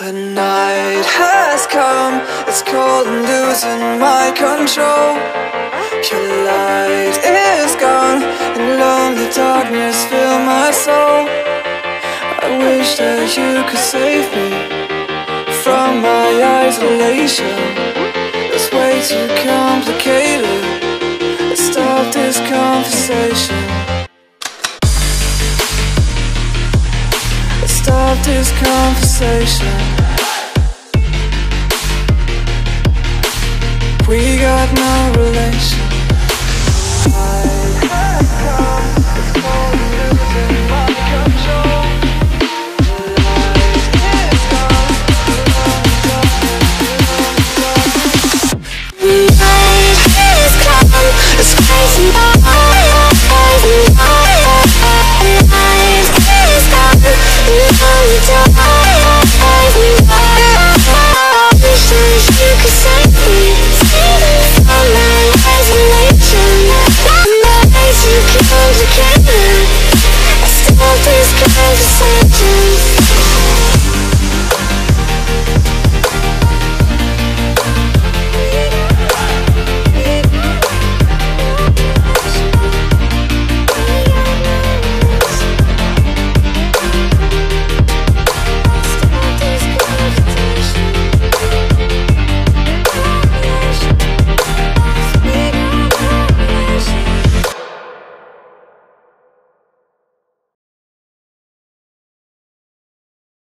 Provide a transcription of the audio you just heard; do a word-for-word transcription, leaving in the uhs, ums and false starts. The night has come, it's cold and losing my control. Your light is gone, and lonely darkness fill my soul. I wish that you could save me from my isolation. It's way too complicated. Let's stop this conversation. Stop this conversation. We got no relation. I